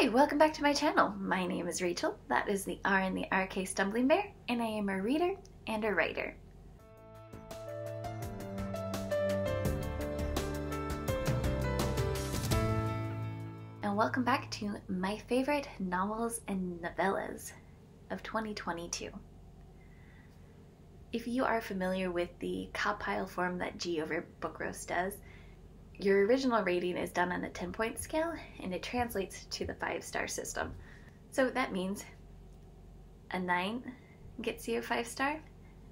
Hi, welcome back to my channel. My name is Rachel, that is the R in the RK Stumbling Bear, and I am a reader and a writer. And welcome back to my favorite novels and novellas of 2022. If you are familiar with the codpile form that G over Book Roast does, your original rating is done on a 10-point scale, and it translates to the 5-star system. So that means a 9 gets you a 5-star,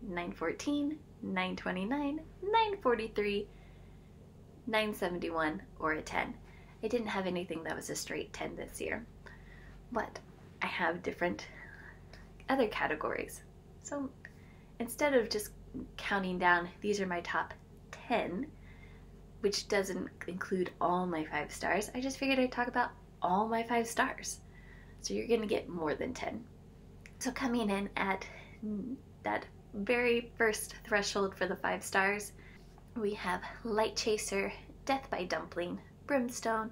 914, 929, 943, 971, or a 10. I didn't have anything that was a straight 10 this year, but I have different other categories. So instead of just counting down, these are my top 10, which doesn't include all my 5 stars. I just figured I'd talk about all my 5 stars. So you're gonna get more than 10. So coming in at that very first threshold for the 5 stars, we have Light Chaser, Death by Dumpling, Brimstone,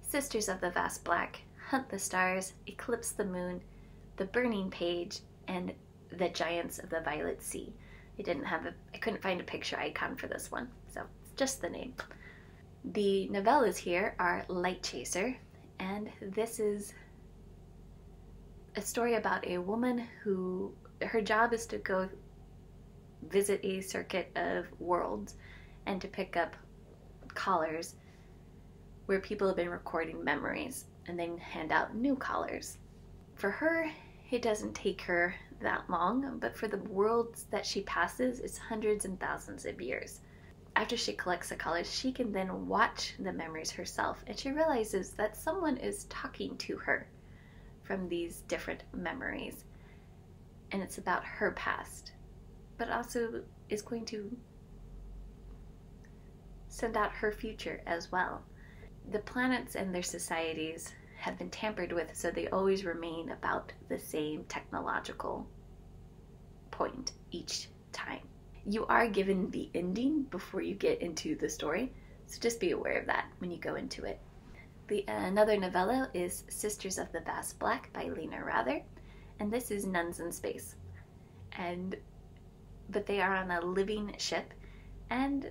Sisters of the Vast Black, Hunt the Stars, Eclipse the Moon, The Burning Page, and The Giants of the Violet Sea. I couldn't find a picture icon for this one, so just the name. The novellas here are Light Chaser, and this is a story about a woman who, her job is to go visit a circuit of worlds and to pick up collars where people have been recording memories and then hand out new collars. For her, it doesn't take her that long, but for the worlds that she passes, it's hundreds and thousands of years. After she collects the collars, she can then watch the memories herself, and she realizes that someone is talking to her from these different memories, and it's about her past, but also is going to send out her future as well. The planets and their societies have been tampered with, so they always remain about the same technological point each time. You are given the ending before you get into the story, so just be aware of that when you go into it. Another novella is Sisters of the Vast Black by Lena Rather, and this is nuns in space. But they are on a living ship, and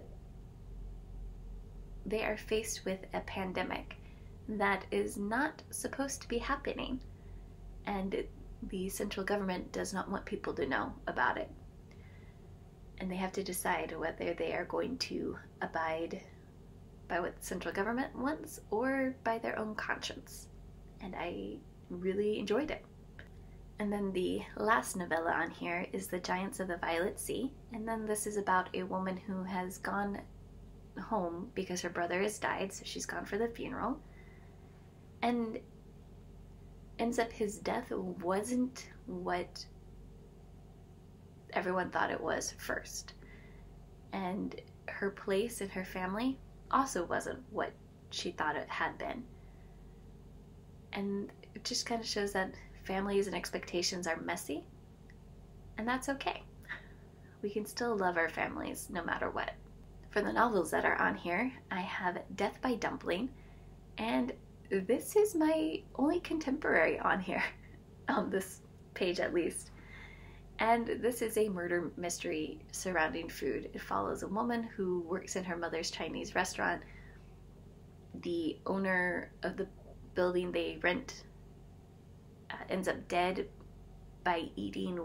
they are faced with a pandemic that is not supposed to be happening, and the central government does not want people to know about it. And they have to decide whether they are going to abide by what the central government wants or by their own conscience. And I really enjoyed it. And then the last novella on here is The Giants of the Violet Sea. And then this is about a woman who has gone home because her brother has died, so she's gone for the funeral. And ends up his death wasn't what everyone thought it was first, and her place in her family also wasn't what she thought it had been, and it just kind of shows that families and expectations are messy, and that's okay. We can still love our families no matter what. For the novels that are on here, I have Death by Dumpling, and this is my only contemporary on here, on this page at least. And this is a murder mystery surrounding food. It follows a woman who works in her mother's Chinese restaurant. The owner of the building they rent ends up dead by eating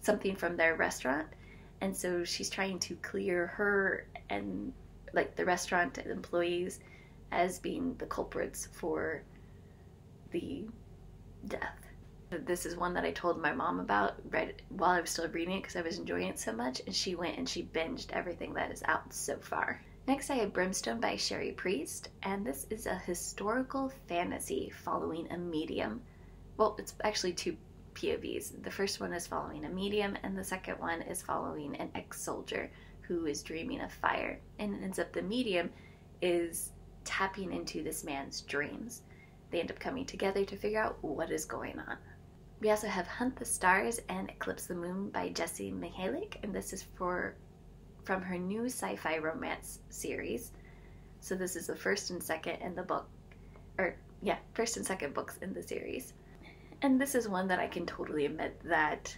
something from their restaurant. And so she's trying to clear her and like the restaurant employees as being the culprits for the death. This is one that I told my mom about right while I was still reading it because I was enjoying it so much, and she went and she binged everything that is out so far. Next I have Brimstone by Sherry Priest, and this is a historical fantasy following a medium. Well, it's actually two POVs. The first one is following a medium, and the second one is following an ex-soldier who is dreaming of fire, and it ends up the medium is tapping into this man's dreams. They end up coming together to figure out what is going on. We also have Hunt the Stars and Eclipse the Moon by Jessie Mihalik, and this is from her new sci-fi romance series. So this is the first and second in the book, or yeah, first and second books in the series. And this is one that I can totally admit that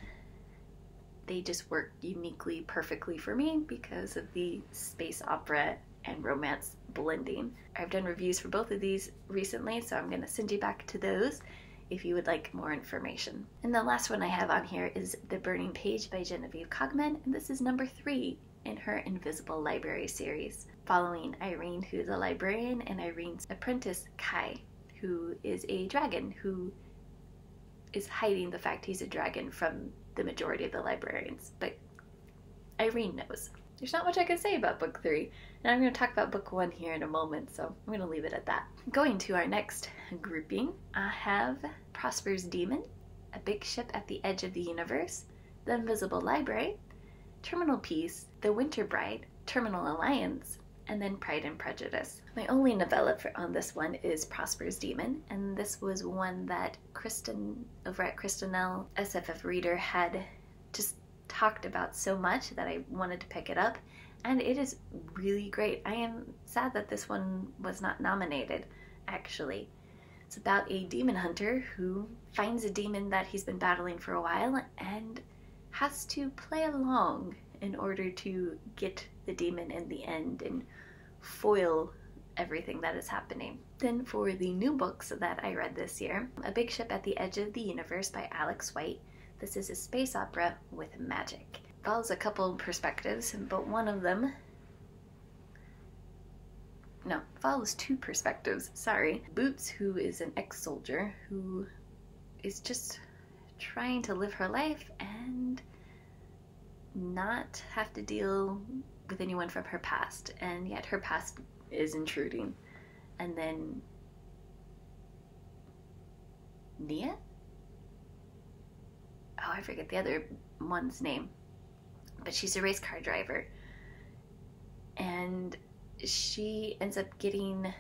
they just work uniquely, perfectly for me because of the space opera and romance blending. I've done reviews for both of these recently, so I'm going to send you back to those if you would like more information. And the last one I have on here is The Burning Page by Genevieve Cogman, and this is number 3 in her Invisible Library series, following Irene, who's a librarian, and Irene's apprentice, Kai, who is a dragon, who is hiding the fact he's a dragon from the majority of the librarians, but Irene knows. There's not much I can say about book 3, and I'm going to talk about book 1 here in a moment, so I'm going to leave it at that. Going to our next grouping, I have Prosper's Demon, A Big Ship at the Edge of the Universe, The Invisible Library, Terminal Peace, The Winter Bride, Terminal Alliance, and then Pride and Prejudice. My only novella on this one is Prosper's Demon, and this was one that Kristen over at Kristenel SFF Reader had just talked about so much that I wanted to pick it up, and it is really great. I am sad that this one was not nominated, actually. It's about a demon hunter who finds a demon that he's been battling for a while and has to play along in order to get the demon in the end and foil everything that is happening. Then for the new books that I read this year, A Big Ship at the Edge of the Universe by Alex White. This is a space opera with magic. It follows a couple perspectives, but one of them... No, follows 2 perspectives, sorry. Boots, who is an ex-soldier, who is just trying to live her life and not have to deal with anyone from her past, and yet her past is intruding. And then Nia? Oh, I forget the other one's name, but she's a race car driver, and she ends up getting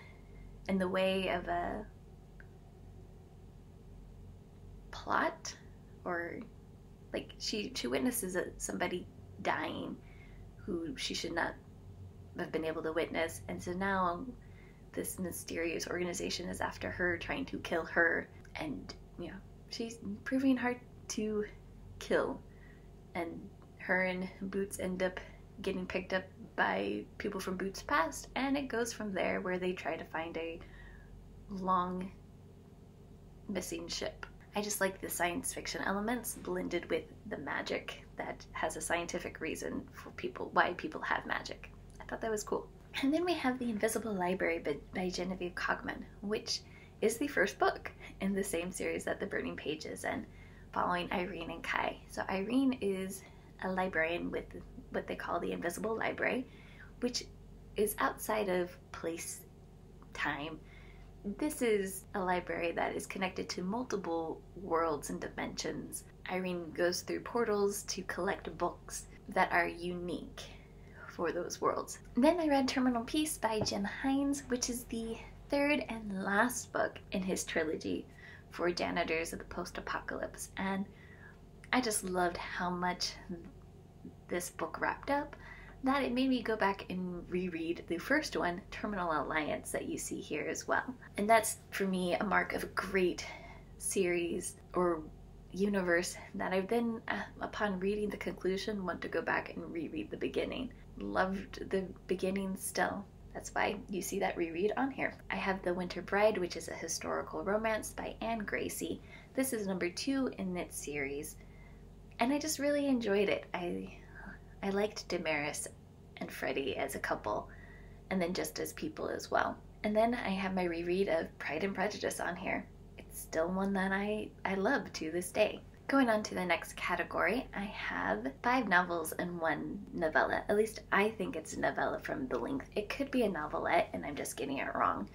in the way of a plot, or like she witnesses somebody dying who she should not have been able to witness, and so now this mysterious organization is after her, trying to kill her, and you know, she's proving hard to kill, and her and Boots end up getting picked up by people from Boots' past, and it goes from there where they try to find a long missing ship. I just like the science fiction elements blended with the magic that has a scientific reason for people, why people have magic. I thought that was cool. And then we have The Invisible Library by Genevieve Cogman, which is the first book in the same series that The Burning Page is in, following Irene and Kai. So Irene is a librarian with what they call the Invisible Library, which is outside of place, time. This is a library that is connected to multiple worlds and dimensions. Irene goes through portals to collect books that are unique for those worlds. Then I read Terminal Peace by Jim Hines, which is the 3rd and last book in his trilogy for janitors of the post-apocalypse, and I just loved how much this book wrapped up that it made me go back and reread the first one, Terminal Alliance, that you see here as well. And that's for me a mark of a great series or universe that I then, upon reading the conclusion, want to go back and reread the beginning. Loved the beginning still. That's why you see that reread on here. I have The Winter Bride, which is a historical romance by Anne Gracie. This is number 2 in its series, and I just really enjoyed it. I liked Damaris and Freddie as a couple, and then just as people as well. And then I have my reread of Pride and Prejudice on here. It's still one that I love to this day. Going on to the next category, I have 5 novels and 1 novella. At least I think it's a novella from the length. It could be a novelette, and I'm just getting it wrong.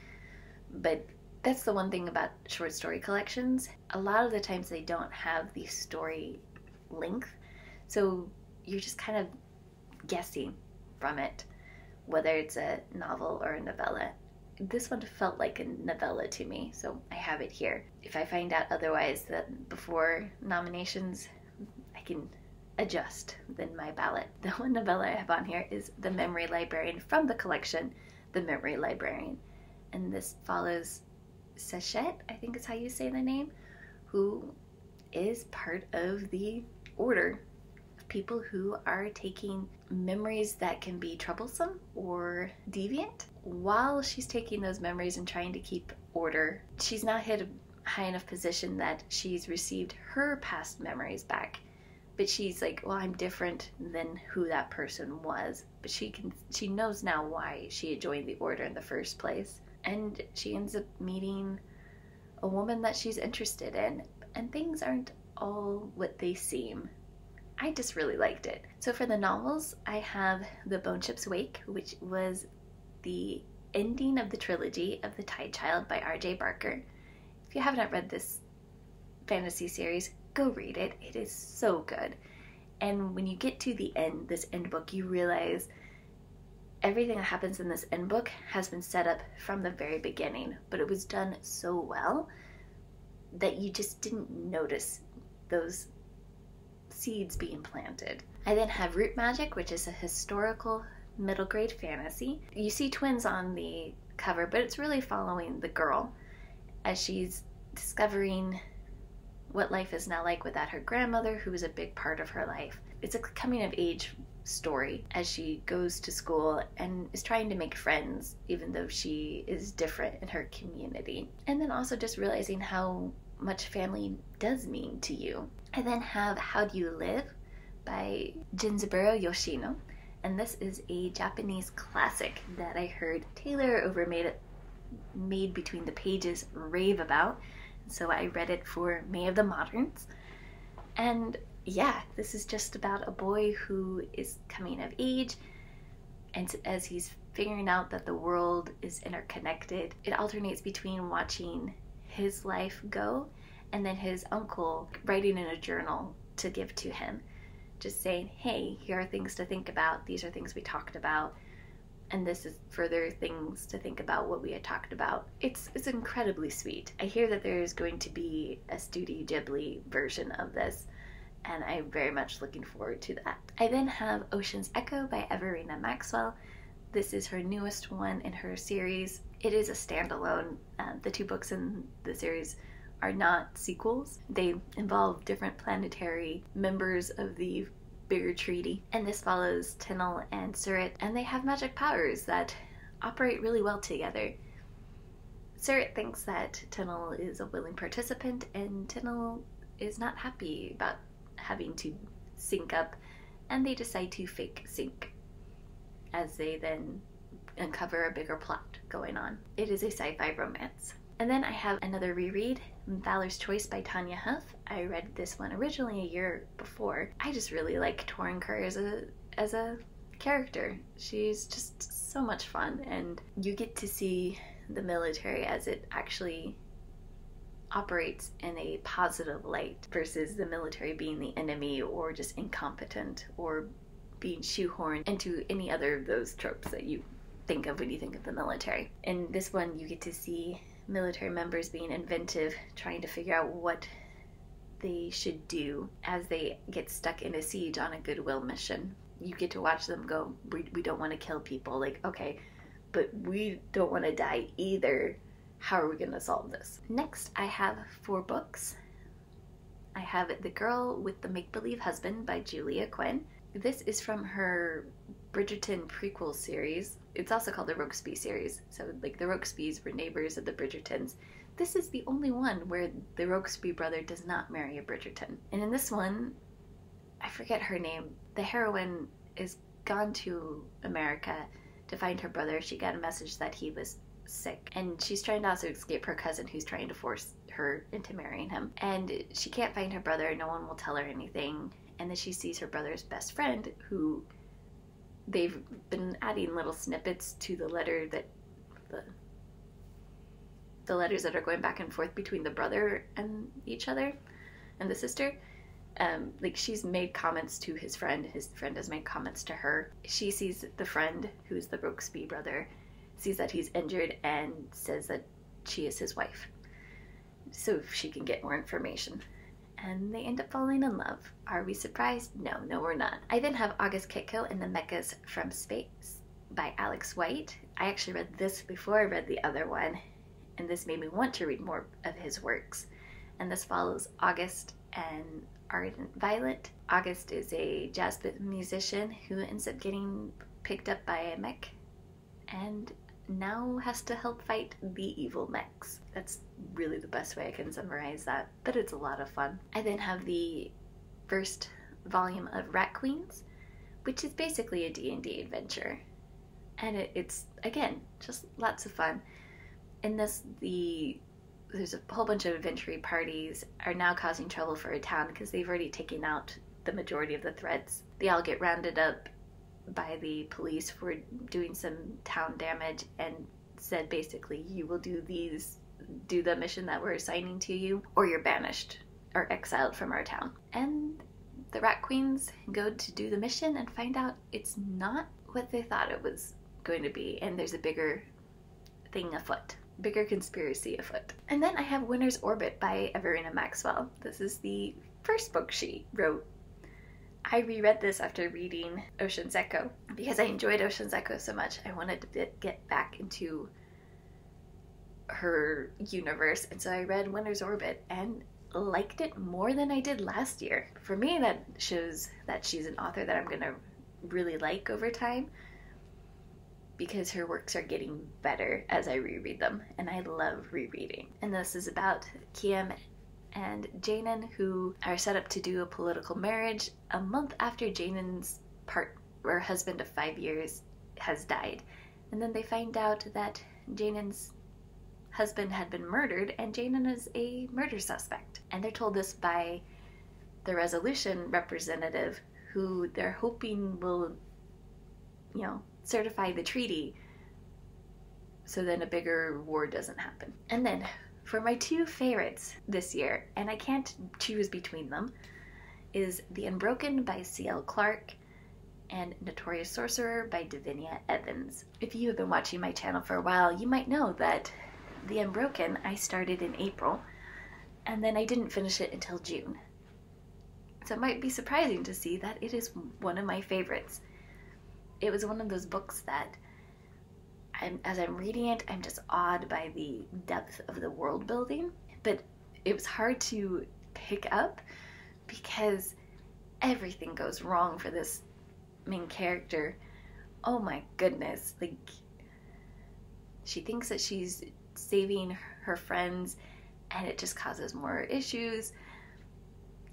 But that's the one thing about short story collections. A lot of the times they don't have the story length, so you're just kind of guessing from it, whether it's a novel or a novella. This one felt like a novella to me, so I have it here. If I find out otherwise that before nominations, I can adjust then my ballot. The one novella I have on here is The Memory Librarian from the collection, The Memory Librarian. And this follows Sachet, I think is how you say the name, who is part of the order of people who are taking memories that can be troublesome or deviant. While she's taking those memories and trying to keep order, she's not hit a high enough position that she's received her past memories back. But she's like, well, I'm different than who that person was. But she knows now why she had joined the order in the first place. And she ends up meeting a woman that she's interested in, and things aren't all what they seem. I just really liked it. So for the novels, I have The Boneship's Wake, which was the ending of the trilogy of The Tide Child by R.J. Barker. If you haven't read this fantasy series, go read it. It is so good. And when you get to the end, this end book, you realize everything that happens in this end book has been set up from the very beginning, but it was done so well that you just didn't notice those seeds being planted. I then have Root Magic, which is a historical middle grade fantasy. You see twins on the cover, but it's really following the girl as she's discovering what life is now like without her grandmother, who was a big part of her life. It's a coming of age story as she goes to school and is trying to make friends, even though she is different in her community. And then also just realizing how much family does mean to you. I then have How Do You Live by Jinzaburo Yoshino. And this is a Japanese classic that I heard Taylor over Made Between the Pages rave about. So I read it for May of the Moderns. And yeah, this is just about a boy who is coming of age, and as he's figuring out that the world is interconnected, it alternates between watching his life go and then his uncle writing in a journal to give to him, just saying, hey, here are things to think about, these are things we talked about, and this is further things to think about what we had talked about. It's incredibly sweet. I hear that there's going to be a Studio Ghibli version of this, and I'm very much looking forward to that. I then have Ocean's Echo by Everina Maxwell. This is her newest one in her series. It is a standalone. The two books in the series are not sequels. They involve different planetary members of the bigger treaty. And this follows Tenel and Surit, and they have magic powers that operate really well together. Surit thinks that Tenel is a willing participant, and Tenel is not happy about having to sync up, and they decide to fake sync as they then uncover a bigger plot going on. It is a sci-fi romance. And then I have another reread, Valor's Choice by Tanya Huff. I read this one originally a year before. I just really like Torin Kerr as a character. She's just so much fun, and you get to see the military as it actually operates in a positive light versus the military being the enemy or just incompetent or being shoehorned into any other of those tropes that you think of when you think of the military. In this one, you get to see military members being inventive, trying to figure out what they should do as they get stuck in a siege on a goodwill mission. You get to watch them go, we don't want to kill people, like, okay, but we don't want to die either. How are we going to solve this? Next, I have four books. I have The Girl with the Make-Believe Husband by Julia Quinn. This is from her Bridgerton prequel series. It's also called the Rokesby series. So like the Rokesbys were neighbors of the Bridgertons. This is the only one where the Rokesby brother does not marry a Bridgerton. And in this one, I forget her name, the heroine is gone to America to find her brother. She got a message that he was sick, and she's trying to also escape her cousin who's trying to force her into marrying him, and she can't find her brother. No one will tell her anything, and then she sees her brother's best friend, who they've been adding little snippets to the letter that the letters that are going back and forth between the brother and each other and the sister. Like, she's made comments to his friend has made comments to her. She sees the friend, who's the Rokesby brother, sees that he's injured and says that she is his wife, so she can get more information. And they end up falling in love. Are we surprised? No, we're not. I then have August Kitko and the Mechas from Space by Alex White. I actually read this before I read the other one, and this made me want to read more of his works. And this follows August and Ardent Violet. August is a jazz musician who ends up getting picked up by a mech and now has to help fight the evil mechs. That's really the best way I can summarize that, but it's a lot of fun. I then have the first volume of Rat Queens, which is basically a D&D adventure. And it's, again, just lots of fun. In this, there's a whole bunch of adventure parties are now causing trouble for a town because they've already taken out the majority of the threads. They all get rounded up by the police for doing some town damage and said basically, you will do the mission that we're assigning to you, or you're banished or exiled from our town. And the Rat Queens go to do the mission and find out it's not what they thought it was going to be, and there's a bigger thing afoot. Bigger conspiracy afoot. And then I have Winter's Orbit by Everina Maxwell. This is the first book she wrote. I reread this after reading Ocean's Echo because I enjoyed Ocean's Echo so much. I wanted to get back into her universe, and so I read Winter's Orbit and liked it more than I did last year. For me, that shows that she's an author that I'm gonna really like over time, because her works are getting better as I reread them, and I love rereading. And this is about Kiam and Jainen, who are set up to do a political marriage a month after Jainen's husband of 5 years has died. And then they find out that Jainen's husband had been murdered, and Jainen is a murder suspect. And they're told this by the resolution representative, who they're hoping will, you know, certify the treaty so then a bigger war doesn't happen. And then for my two favorites this year, and I can't choose between them, is The Unbroken by C.L. Clarke and Notorious Sorcerer by Davinia Evans. If you have been watching my channel for a while, you might know that The Unbroken I started in April and then I didn't finish it until June. So it might be surprising to see that it is one of my favorites. It was one of those books that, as I'm reading it, I'm just awed by the depth of the world building. But it was hard to pick up because everything goes wrong for this main character. Oh my goodness. Like, she thinks that she's saving her friends and it just causes more issues.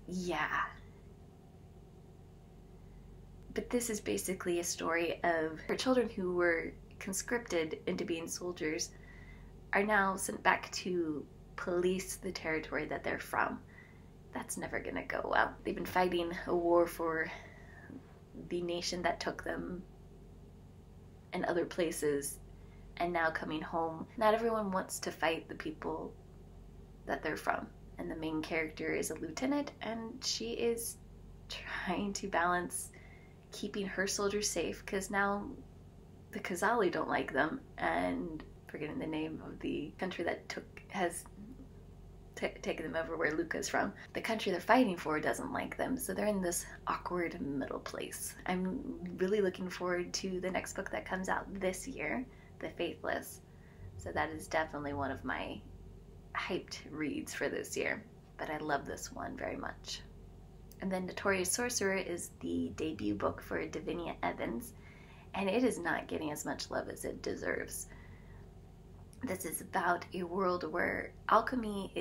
Yeah. But this is basically a story of her children who were conscripted into being soldiers are now sent back to police the territory that they're from. That's never gonna go well. They've been fighting a war for the nation that took them and other places, and now coming home. Not everyone wants to fight the people that they're from. And the main character is a lieutenant, and she is trying to balance keeping her soldiers safe, because now the Khazali don't like them, and forgetting the name of the country that has taken them over, where Luca's from. The country they're fighting for doesn't like them, so they're in this awkward middle place. I'm really looking forward to the next book that comes out this year, The Faithless. So that is definitely one of my hyped reads for this year, but I love this one very much. And then Notorious Sorcerer is the debut book for Davinia Evans, and it is not getting as much love as it deserves. This is about a world where alchemy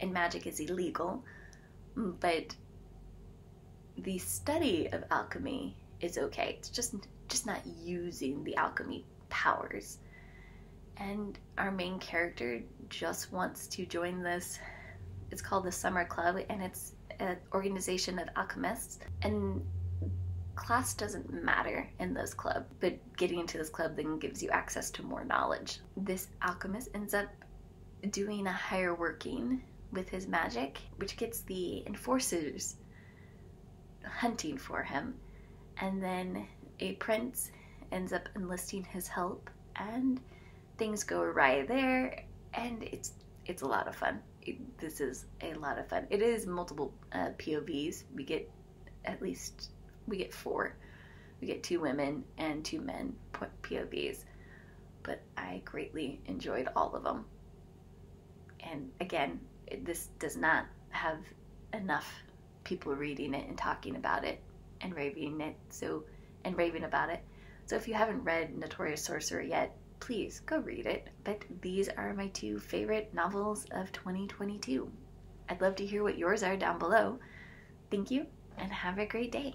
and magic is illegal, but the study of alchemy is okay. It's just not using the alchemy powers. And our main character just wants to join this, it's called the Summer Club, and it's an organization of alchemists, and class doesn't matter in this club, but getting into this club then gives you access to more knowledge. This alchemist ends up doing a higher working with his magic, which gets the enforcers hunting for him, and then a prince ends up enlisting his help, and things go awry there, and it's a lot of fun. This is a lot of fun. It is multiple POVs. We get 4. We get 2 women and 2 men POVs, but I greatly enjoyed all of them. And again, this does not have enough people reading it and talking about it and raving about it. So if you haven't read Notorious Sorcerer yet, please go read it. But these are my two favorite novels of 2022. I'd love to hear what yours are down below. Thank you, and have a great day.